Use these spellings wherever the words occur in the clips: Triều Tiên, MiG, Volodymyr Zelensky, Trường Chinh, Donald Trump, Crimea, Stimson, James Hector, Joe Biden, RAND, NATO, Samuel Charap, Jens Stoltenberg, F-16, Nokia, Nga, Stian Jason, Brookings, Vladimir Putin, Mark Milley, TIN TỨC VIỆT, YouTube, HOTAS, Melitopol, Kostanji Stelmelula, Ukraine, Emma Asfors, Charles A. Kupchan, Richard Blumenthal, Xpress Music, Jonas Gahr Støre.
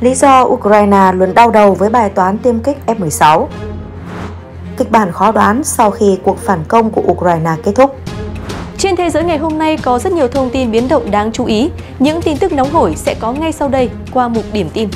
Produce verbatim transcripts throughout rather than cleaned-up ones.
lý do Ukraine luôn đau đầu với bài toán tiêm kích F mười sáu. Kịch bản khó đoán sau khi cuộc phản công của Ukraine kết thúc. Trên thế giới ngày hôm nay có rất nhiều thông tin biến động đáng chú ý. Những tin tức nóng hổi sẽ có ngay sau đây qua mục điểm tin.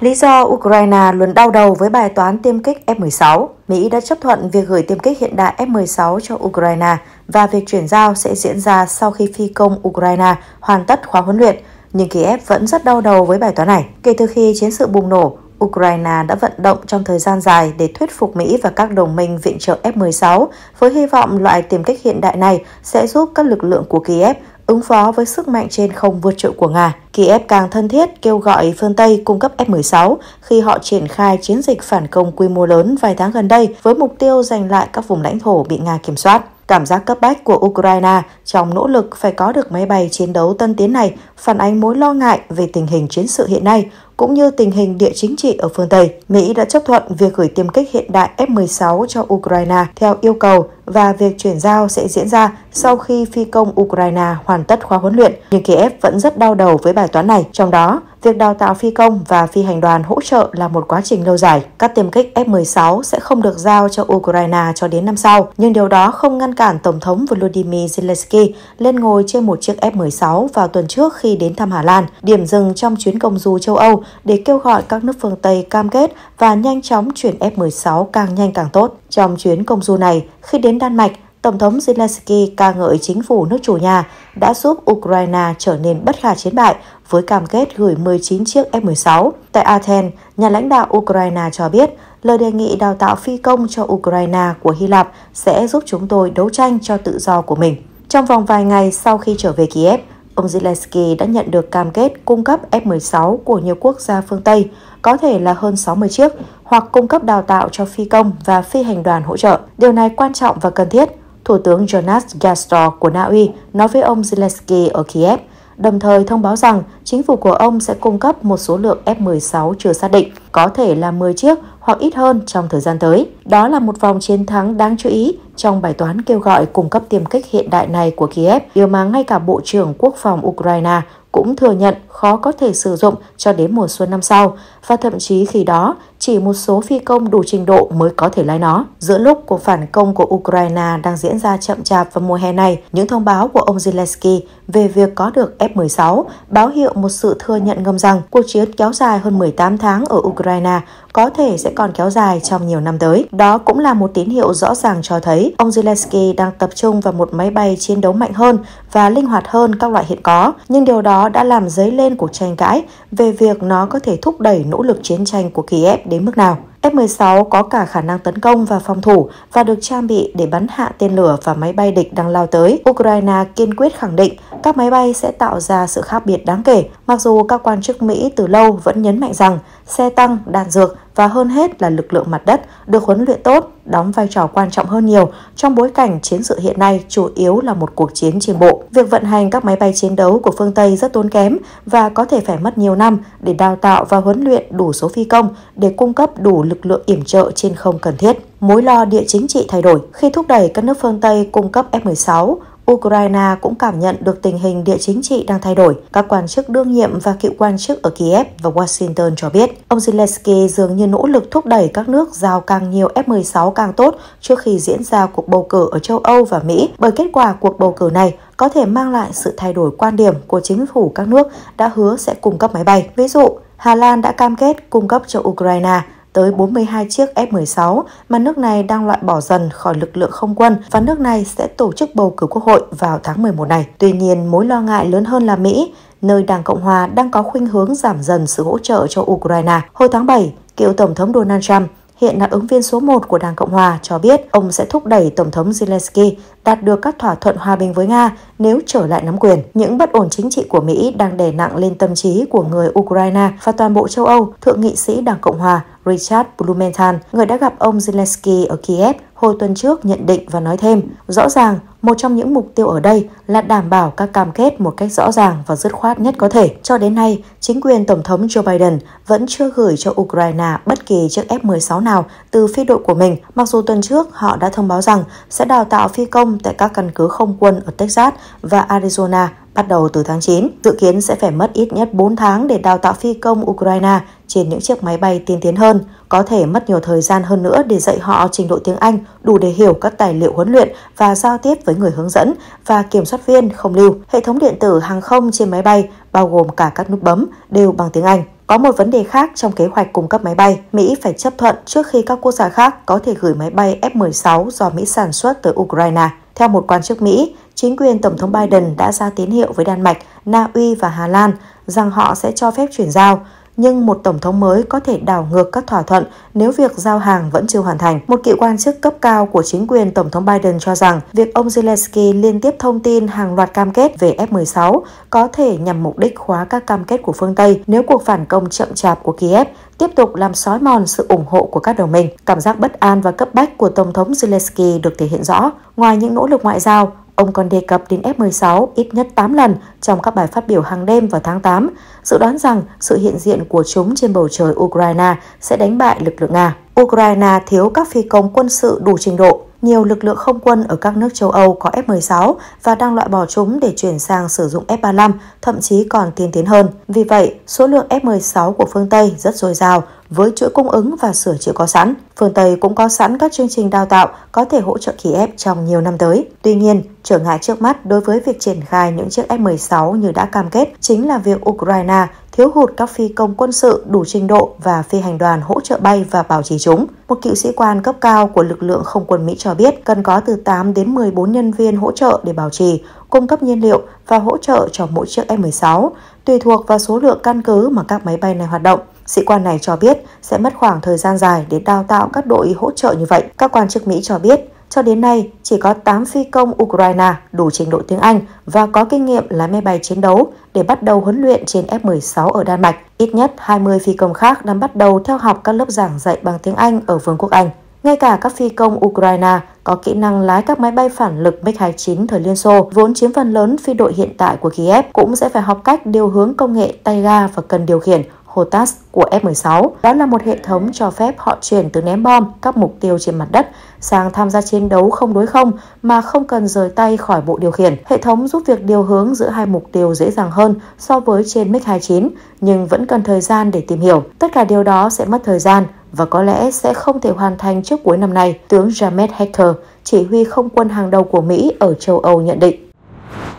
Lý do Ukraine luôn đau đầu với bài toán tiêm kích F mười sáu, Mỹ đã chấp thuận việc gửi tiêm kích hiện đại F mười sáu cho Ukraine và việc chuyển giao sẽ diễn ra sau khi phi công Ukraine hoàn tất khóa huấn luyện. Nhưng Kiev vẫn rất đau đầu với bài toán này. Kể từ khi chiến sự bùng nổ, Ukraine đã vận động trong thời gian dài để thuyết phục Mỹ và các đồng minh viện trợ F mười sáu với hy vọng loại tiêm kích hiện đại này sẽ giúp các lực lượng của Kiev ứng phó với sức mạnh trên không vượt trội của Nga. Kiev càng thân thiết kêu gọi phương Tây cung cấp F mười sáu khi họ triển khai chiến dịch phản công quy mô lớn vài tháng gần đây với mục tiêu giành lại các vùng lãnh thổ bị Nga kiểm soát. Cảm giác cấp bách của Ukraine trong nỗ lực phải có được máy bay chiến đấu tân tiến này phản ánh mối lo ngại về tình hình chiến sự hiện nay, cũng như tình hình địa chính trị ở phương Tây. Mỹ đã chấp thuận việc gửi tiêm kích hiện đại F mười sáu cho Ukraine theo yêu cầu và việc chuyển giao sẽ diễn ra sau khi phi công Ukraine hoàn tất khóa huấn luyện. Nhưng Kiev vẫn rất đau đầu với bài toán này, trong đó việc đào tạo phi công và phi hành đoàn hỗ trợ là một quá trình lâu dài. Các tiêm kích F mười sáu sẽ không được giao cho Ukraine cho đến năm sau, nhưng điều đó không ngăn cản Tổng thống Volodymyr Zelensky lên ngồi trên một chiếc F mười sáu vào tuần trước khi đến thăm Hà Lan, điểm dừng trong chuyến công du châu Âu, để kêu gọi các nước phương Tây cam kết và nhanh chóng chuyển F mười sáu càng nhanh càng tốt. Trong chuyến công du này, khi đến Đan Mạch, Tổng thống Zelensky ca ngợi chính phủ nước chủ nhà đã giúp Ukraine trở nên bất khả chiến bại với cam kết gửi mười chín chiếc F mười sáu. Tại Athens, nhà lãnh đạo Ukraine cho biết lời đề nghị đào tạo phi công cho Ukraine của Hy Lạp sẽ giúp chúng tôi đấu tranh cho tự do của mình. Trong vòng vài ngày sau khi trở về Kiev, ông Zelensky đã nhận được cam kết cung cấp F mười sáu của nhiều quốc gia phương Tây, có thể là hơn sáu mươi chiếc, hoặc cung cấp đào tạo cho phi công và phi hành đoàn hỗ trợ. Điều này quan trọng và cần thiết, Thủ tướng Jonas Gahr Støre của Na Uy nói với ông Zelensky ở Kiev, đồng thời thông báo rằng chính phủ của ông sẽ cung cấp một số lượng F mười sáu chưa xác định, có thể là mười chiếc hoặc ít hơn trong thời gian tới. Đó là một vòng chiến thắng đáng chú ý trong bài toán kêu gọi cung cấp tiêm kích hiện đại này của Kiev, điều mà ngay cả Bộ trưởng Quốc phòng Ukraine cũng thừa nhận khó có thể sử dụng cho đến mùa xuân năm sau, và thậm chí khi đó chỉ một số phi công đủ trình độ mới có thể lái nó. Giữa lúc cuộc phản công của Ukraine đang diễn ra chậm chạp vào mùa hè này, những thông báo của ông Zelensky về việc có được F mười sáu báo hiệu một sự thừa nhận ngầm rằng cuộc chiến kéo dài hơn mười tám tháng ở Ukraine có thể sẽ còn kéo dài trong nhiều năm tới. Đó cũng là một tín hiệu rõ ràng cho thấy ông Zelensky đang tập trung vào một máy bay chiến đấu mạnh hơn và linh hoạt hơn các loại hiện có, nhưng điều đó đã làm dấy lên cuộc tranh cãi về việc nó có thể thúc đẩy nỗ lực chiến tranh của Kiev đến mức nào. F mười sáu có cả khả năng tấn công và phòng thủ và được trang bị để bắn hạ tên lửa và máy bay địch đang lao tới. Ukraine kiên quyết khẳng định các máy bay sẽ tạo ra sự khác biệt đáng kể, mặc dù các quan chức Mỹ từ lâu vẫn nhấn mạnh rằng xe tăng, đạn dược và hơn hết là lực lượng mặt đất được huấn luyện tốt đóng vai trò quan trọng hơn nhiều trong bối cảnh chiến sự hiện nay chủ yếu là một cuộc chiến trên bộ. Việc vận hành các máy bay chiến đấu của phương Tây rất tốn kém và có thể phải mất nhiều năm để đào tạo và huấn luyện đủ số phi công để cung cấp đủ lực lượng yểm trợ trên không cần thiết. Mối lo địa chính trị thay đổi khi thúc đẩy các nước phương Tây cung cấp F mười sáu, Ukraine cũng cảm nhận được tình hình địa chính trị đang thay đổi, các quan chức đương nhiệm và cựu quan chức ở Kiev và Washington cho biết. Ông Zelensky dường như nỗ lực thúc đẩy các nước giao càng nhiều F mười sáu càng tốt trước khi diễn ra cuộc bầu cử ở châu Âu và Mỹ, bởi kết quả cuộc bầu cử này có thể mang lại sự thay đổi quan điểm của chính phủ các nước đã hứa sẽ cung cấp máy bay. Ví dụ, Hà Lan đã cam kết cung cấp cho Ukraine tới bốn mươi hai chiếc F mười sáu mà nước này đang loại bỏ dần khỏi lực lượng không quân, và nước này sẽ tổ chức bầu cử quốc hội vào tháng mười một này. Tuy nhiên, mối lo ngại lớn hơn là Mỹ, nơi Đảng Cộng Hòa đang có khuynh hướng giảm dần sự hỗ trợ cho Ukraine. Hồi tháng bảy, cựu Tổng thống Donald Trump, hiện là ứng viên số một của Đảng Cộng Hòa, cho biết ông sẽ thúc đẩy Tổng thống Zelensky đạt được các thỏa thuận hòa bình với Nga nếu trở lại nắm quyền. Những bất ổn chính trị của Mỹ đang đè nặng lên tâm trí của người Ukraine và toàn bộ châu Âu, Thượng nghị sĩ Đảng Cộng Hòa Richard Blumenthal, người đã gặp ông Zelensky ở Kiev hồi tuần trước, nhận định và nói thêm, rõ ràng một trong những mục tiêu ở đây là đảm bảo các cam kết một cách rõ ràng và dứt khoát nhất có thể. Cho đến nay, chính quyền Tổng thống Joe Biden vẫn chưa gửi cho Ukraine bất kỳ chiếc F mười sáu nào từ phi đội của mình, mặc dù tuần trước họ đã thông báo rằng sẽ đào tạo phi công tại các căn cứ không quân ở Texas và Arizona Bắt đầu từ tháng chín, dự kiến sẽ phải mất ít nhất bốn tháng để đào tạo phi công Ukraine trên những chiếc máy bay tiên tiến hơn. Có thể mất nhiều thời gian hơn nữa để dạy họ trình độ tiếng Anh đủ để hiểu các tài liệu huấn luyện và giao tiếp với người hướng dẫn và kiểm soát viên không lưu. Hệ thống điện tử hàng không trên máy bay, bao gồm cả các nút bấm, đều bằng tiếng Anh. Có một vấn đề khác trong kế hoạch cung cấp máy bay, Mỹ phải chấp thuận trước khi các quốc gia khác có thể gửi máy bay F mười sáu do Mỹ sản xuất tới Ukraine. Theo một quan chức Mỹ, chính quyền Tổng thống Biden đã ra tín hiệu với Đan Mạch, Na Uy và Hà Lan rằng họ sẽ cho phép chuyển giao, nhưng một tổng thống mới có thể đảo ngược các thỏa thuận nếu việc giao hàng vẫn chưa hoàn thành. Một cựu quan chức cấp cao của chính quyền Tổng thống Biden cho rằng việc ông Zelensky liên tiếp thông tin hàng loạt cam kết về F mười sáu có thể nhằm mục đích khóa các cam kết của phương Tây nếu cuộc phản công chậm chạp của Kiev tiếp tục làm xói mòn sự ủng hộ của các đồng minh. Cảm giác bất an và cấp bách của Tổng thống Zelensky được thể hiện rõ. Ngoài những nỗ lực ngoại giao, ông còn đề cập đến F mười sáu ít nhất tám lần trong các bài phát biểu hàng đêm vào tháng tám, dự đoán rằng sự hiện diện của chúng trên bầu trời Ukraine sẽ đánh bại lực lượng Nga. Ukraine thiếu các phi công quân sự đủ trình độ. Nhiều lực lượng không quân ở các nước châu Âu có F mười sáu và đang loại bỏ chúng để chuyển sang sử dụng F ba mươi lăm, thậm chí còn tiên tiến hơn. Vì vậy, số lượng F mười sáu của phương Tây rất dồi dào, với chuỗi cung ứng và sửa chữa có sẵn. Phương Tây cũng có sẵn các chương trình đào tạo có thể hỗ trợ Kiev trong nhiều năm tới. Tuy nhiên, trở ngại trước mắt đối với việc triển khai những chiếc F mười sáu như đã cam kết chính là việc Ukraine thiếu hụt các phi công quân sự đủ trình độ và phi hành đoàn hỗ trợ bay và bảo trì chúng. Một cựu sĩ quan cấp cao của lực lượng không quân Mỹ cho biết cần có từ tám đến mười bốn nhân viên hỗ trợ để bảo trì, cung cấp nhiên liệu và hỗ trợ cho mỗi chiếc F mười sáu, tùy thuộc vào số lượng căn cứ mà các máy bay này hoạt động. Sĩ quan này cho biết sẽ mất khoảng thời gian dài để đào tạo các đội hỗ trợ như vậy. Các quan chức Mỹ cho biết, cho đến nay, chỉ có tám phi công Ukraine đủ trình độ tiếng Anh và có kinh nghiệm lái máy bay chiến đấu để bắt đầu huấn luyện trên F mười sáu ở Đan Mạch. Ít nhất hai mươi phi công khác đang bắt đầu theo học các lớp giảng dạy bằng tiếng Anh ở Vương quốc Anh. Ngay cả các phi công Ukraine có kỹ năng lái các máy bay phản lực MiG hai mươi chín thời Liên Xô, vốn chiếm phần lớn phi đội hiện tại của Kiev, cũng sẽ phải học cách điều hướng công nghệ tay ga và cần điều khiển HOTAS của F mười sáu. Đó là một hệ thống cho phép họ chuyển từ ném bom các mục tiêu trên mặt đất sang tham gia chiến đấu không đối không mà không cần rời tay khỏi bộ điều khiển. Hệ thống giúp việc điều hướng giữa hai mục tiêu dễ dàng hơn so với trên MiG hai mươi chín, nhưng vẫn cần thời gian để tìm hiểu. Tất cả điều đó sẽ mất thời gian và có lẽ sẽ không thể hoàn thành trước cuối năm nay, tướng James Hector, chỉ huy không quân hàng đầu của Mỹ ở châu Âu nhận định.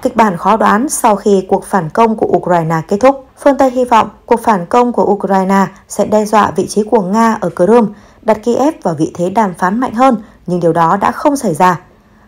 Kịch bản khó đoán sau khi cuộc phản công của Ukraine kết thúc. Phương Tây hy vọng cuộc phản công của Ukraine sẽ đe dọa vị trí của Nga ở Crimea, đặt Kiev vào vị thế đàm phán mạnh hơn, nhưng điều đó đã không xảy ra.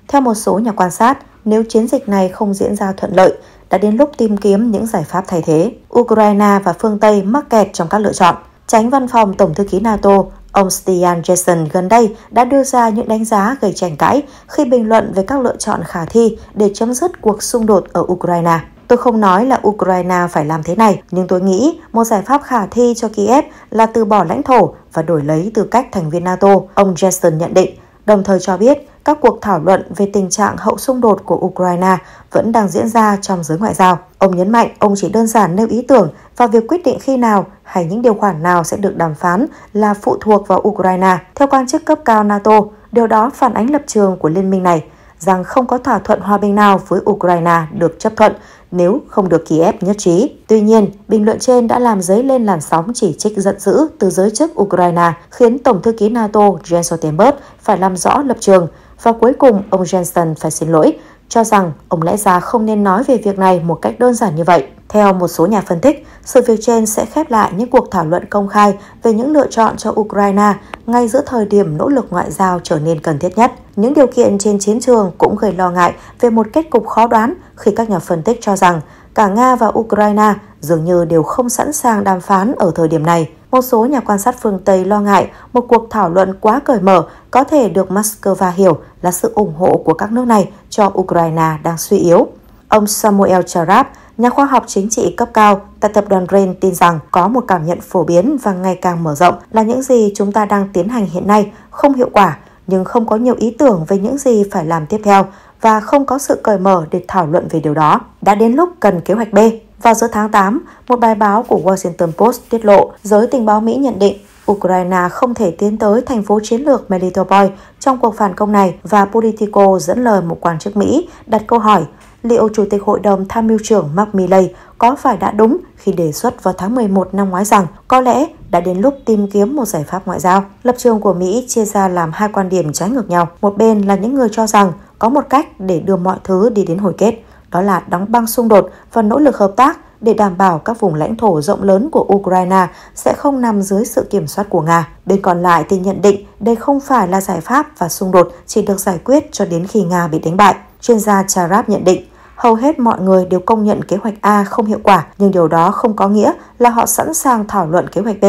Theo một số nhà quan sát, nếu chiến dịch này không diễn ra thuận lợi, đã đến lúc tìm kiếm những giải pháp thay thế. Ukraine và phương Tây mắc kẹt trong các lựa chọn. Chánh văn phòng Tổng thư ký NATO, ông Stian Jason gần đây đã đưa ra những đánh giá gây tranh cãi khi bình luận về các lựa chọn khả thi để chấm dứt cuộc xung đột ở Ukraine. Tôi không nói là Ukraine phải làm thế này, nhưng tôi nghĩ một giải pháp khả thi cho Kiev là từ bỏ lãnh thổ và đổi lấy tư cách thành viên NATO, ông Jason nhận định, đồng thời cho biết các cuộc thảo luận về tình trạng hậu xung đột của Ukraine vẫn đang diễn ra trong giới ngoại giao. Ông nhấn mạnh ông chỉ đơn giản nêu ý tưởng và việc quyết định khi nào hay những điều khoản nào sẽ được đàm phán là phụ thuộc vào Ukraine. Theo quan chức cấp cao NATO, điều đó phản ánh lập trường của liên minh này, rằng không có thỏa thuận hòa bình nào với Ukraine được chấp thuận nếu không được Kiev nhất trí. Tuy nhiên, bình luận trên đã làm dấy lên làn sóng chỉ trích giận dữ từ giới chức Ukraine, khiến Tổng thư ký NATO Jens Stoltenberg phải làm rõ lập trường, và cuối cùng ông Jensen phải xin lỗi, cho rằng ông lẽ ra không nên nói về việc này một cách đơn giản như vậy. Theo một số nhà phân tích, sự việc trên sẽ khép lại những cuộc thảo luận công khai về những lựa chọn cho Ukraine ngay giữa thời điểm nỗ lực ngoại giao trở nên cần thiết nhất. Những điều kiện trên chiến trường cũng gây lo ngại về một kết cục khó đoán khi các nhà phân tích cho rằng cả Nga và Ukraine dường như đều không sẵn sàng đàm phán ở thời điểm này. Một số nhà quan sát phương Tây lo ngại một cuộc thảo luận quá cởi mở có thể được Moscow hiểu là sự ủng hộ của các nước này cho Ukraine đang suy yếu. Ông Samuel Charap, nhà khoa học chính trị cấp cao tại tập đoàn RAND tin rằng có một cảm nhận phổ biến và ngày càng mở rộng là những gì chúng ta đang tiến hành hiện nay không hiệu quả, nhưng không có nhiều ý tưởng về những gì phải làm tiếp theo và không có sự cởi mở để thảo luận về điều đó. Đã đến lúc cần kế hoạch B. Vào giữa tháng tám, một bài báo của Washington Post tiết lộ giới tình báo Mỹ nhận định Ukraine không thể tiến tới thành phố chiến lược Melitopol trong cuộc phản công này và Politico dẫn lời một quan chức Mỹ đặt câu hỏi liệu Chủ tịch Hội đồng Tham mưu trưởng Mark Milley có phải đã đúng khi đề xuất vào tháng mười một năm ngoái rằng có lẽ đã đến lúc tìm kiếm một giải pháp ngoại giao. Lập trường của Mỹ chia ra làm hai quan điểm trái ngược nhau. Một bên là những người cho rằng có một cách để đưa mọi thứ đi đến hồi kết, đó là đóng băng xung đột và nỗ lực hợp tác để đảm bảo các vùng lãnh thổ rộng lớn của Ukraine sẽ không nằm dưới sự kiểm soát của Nga. Bên còn lại thì nhận định đây không phải là giải pháp và xung đột chỉ được giải quyết cho đến khi Nga bị đánh bại. Chuyên gia Charap nhận định, hầu hết mọi người đều công nhận kế hoạch A không hiệu quả, nhưng điều đó không có nghĩa là họ sẵn sàng thảo luận kế hoạch B.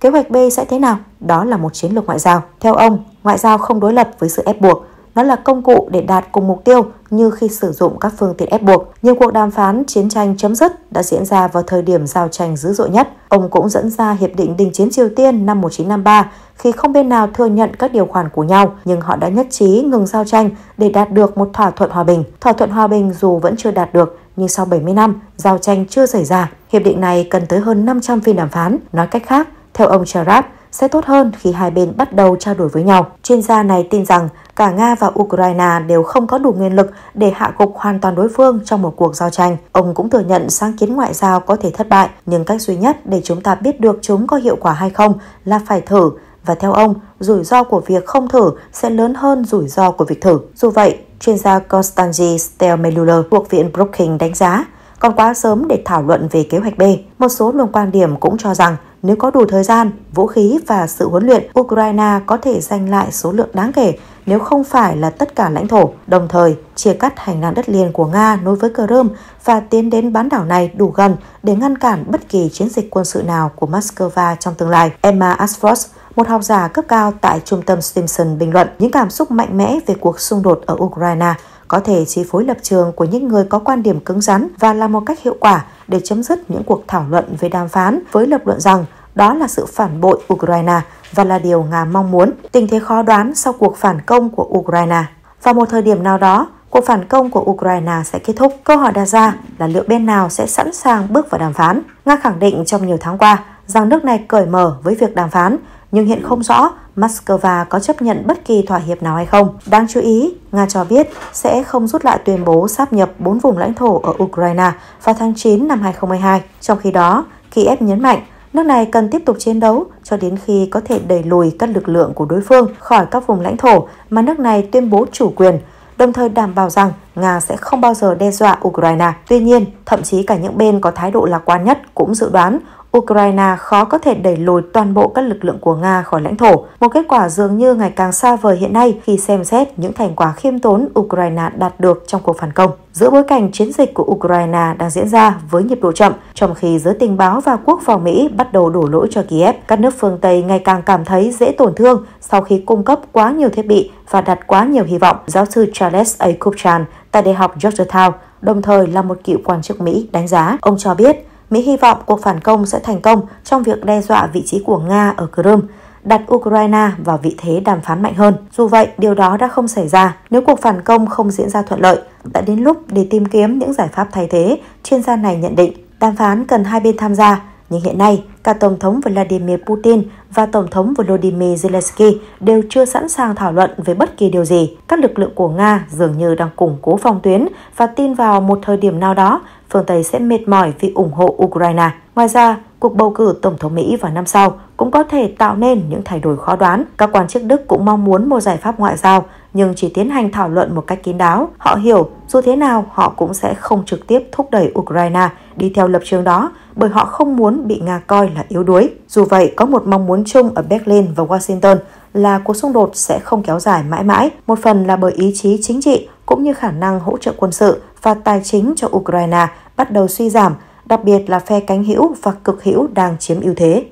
Kế hoạch B sẽ thế nào? Đó là một chiến lược ngoại giao. Theo ông, ngoại giao không đối lập với sự ép buộc. Nó là công cụ để đạt cùng mục tiêu như khi sử dụng các phương tiện ép buộc. Nhiều cuộc đàm phán chiến tranh chấm dứt đã diễn ra vào thời điểm giao tranh dữ dội nhất. Ông cũng dẫn ra Hiệp định Đình chiến Triều Tiên năm một nghìn chín trăm năm mươi ba khi không bên nào thừa nhận các điều khoản của nhau, nhưng họ đã nhất trí ngừng giao tranh để đạt được một thỏa thuận hòa bình. Thỏa thuận hòa bình dù vẫn chưa đạt được, nhưng sau bảy mươi năm, giao tranh chưa xảy ra. Hiệp định này cần tới hơn năm trăm phiên đàm phán. Nói cách khác, theo ông Charap, sẽ tốt hơn khi hai bên bắt đầu trao đổi với nhau. Chuyên gia này tin rằng cả Nga và Ukraine đều không có đủ nguyên lực để hạ gục hoàn toàn đối phương trong một cuộc giao tranh. Ông cũng thừa nhận sáng kiến ngoại giao có thể thất bại, nhưng cách duy nhất để chúng ta biết được chúng có hiệu quả hay không là phải thử. Và theo ông, rủi ro của việc không thử sẽ lớn hơn rủi ro của việc thử. Dù vậy, chuyên gia Kostanji Stelmelula thuộc Viện Brookings đánh giá, còn quá sớm để thảo luận về kế hoạch B. Một số luồng quan điểm cũng cho rằng nếu có đủ thời gian, vũ khí và sự huấn luyện, Ukraine có thể giành lại số lượng đáng kể nếu không phải là tất cả lãnh thổ, đồng thời chia cắt hành lang đất liền của Nga nối với Crimea và tiến đến bán đảo này đủ gần để ngăn cản bất kỳ chiến dịch quân sự nào của Moscow trong tương lai. Emma Asfors, một học giả cấp cao tại trung tâm Stimson, bình luận những cảm xúc mạnh mẽ về cuộc xung đột ở Ukraine có thể chi phối lập trường của những người có quan điểm cứng rắn và là một cách hiệu quả để chấm dứt những cuộc thảo luận về đàm phán với lập luận rằng đó là sự phản bội Ukraine và là điều Nga mong muốn. Tình thế khó đoán sau cuộc phản công của Ukraine. Vào một thời điểm nào đó, cuộc phản công của Ukraine sẽ kết thúc. Câu hỏi đặt ra là liệu bên nào sẽ sẵn sàng bước vào đàm phán. Nga khẳng định trong nhiều tháng qua rằng nước này cởi mở với việc đàm phán, nhưng hiện không rõ Moscow có chấp nhận bất kỳ thỏa hiệp nào hay không. Đáng chú ý, Nga cho biết sẽ không rút lại tuyên bố sáp nhập bốn vùng lãnh thổ ở Ukraine vào tháng chín năm hai nghìn không trăm hai mươi hai. Trong khi đó, Kiev nhấn mạnh nước này cần tiếp tục chiến đấu cho đến khi có thể đẩy lùi các lực lượng của đối phương khỏi các vùng lãnh thổ mà nước này tuyên bố chủ quyền, đồng thời đảm bảo rằng Nga sẽ không bao giờ đe dọa Ukraine. Tuy nhiên, thậm chí cả những bên có thái độ lạc quan nhất cũng dự đoán Ukraine khó có thể đẩy lùi toàn bộ các lực lượng của Nga khỏi lãnh thổ, một kết quả dường như ngày càng xa vời hiện nay khi xem xét những thành quả khiêm tốn Ukraine đạt được trong cuộc phản công. Giữa bối cảnh chiến dịch của Ukraine đang diễn ra với nhịp độ chậm, trong khi giới tình báo và quốc phòng Mỹ bắt đầu đổ lỗi cho Kiev, các nước phương Tây ngày càng cảm thấy dễ tổn thương sau khi cung cấp quá nhiều thiết bị và đặt quá nhiều hy vọng, giáo sư Charles A. Kupchan tại Đại học Georgetown, đồng thời là một cựu quan chức Mỹ, đánh giá. Ông cho biết, Mỹ hy vọng cuộc phản công sẽ thành công trong việc đe dọa vị trí của Nga ở Crimea, đặt Ukraine vào vị thế đàm phán mạnh hơn. Dù vậy, điều đó đã không xảy ra. Nếu cuộc phản công không diễn ra thuận lợi, đã đến lúc để tìm kiếm những giải pháp thay thế, chuyên gia này nhận định. Đàm phán cần hai bên tham gia, nhưng hiện nay, cả Tổng thống Vladimir Putin và Tổng thống Volodymyr Zelensky đều chưa sẵn sàng thảo luận về bất kỳ điều gì. Các lực lượng của Nga dường như đang củng cố phòng tuyến và tin vào một thời điểm nào đó, phương Tây sẽ mệt mỏi vì ủng hộ Ukraine. Ngoài ra, cuộc bầu cử Tổng thống Mỹ vào năm sau cũng có thể tạo nên những thay đổi khó đoán. Các quan chức Đức cũng mong muốn một giải pháp ngoại giao, nhưng chỉ tiến hành thảo luận một cách kín đáo. Họ hiểu, dù thế nào, họ cũng sẽ không trực tiếp thúc đẩy Ukraine đi theo lập trường đó, bởi họ không muốn bị Nga coi là yếu đuối. Dù vậy, có một mong muốn chung ở Berlin và Washington là cuộc xung đột sẽ không kéo dài mãi mãi, một phần là bởi ý chí chính trị cũng như khả năng hỗ trợ quân sự và tài chính cho Ukraine bắt đầu suy giảm, đặc biệt là phe cánh hữu và cực hữu đang chiếm ưu thế.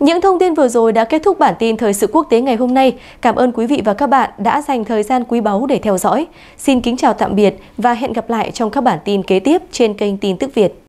Những thông tin vừa rồi đã kết thúc bản tin thời sự quốc tế ngày hôm nay. Cảm ơn quý vị và các bạn đã dành thời gian quý báu để theo dõi. Xin kính chào tạm biệt và hẹn gặp lại trong các bản tin kế tiếp trên kênh Tin tức Việt.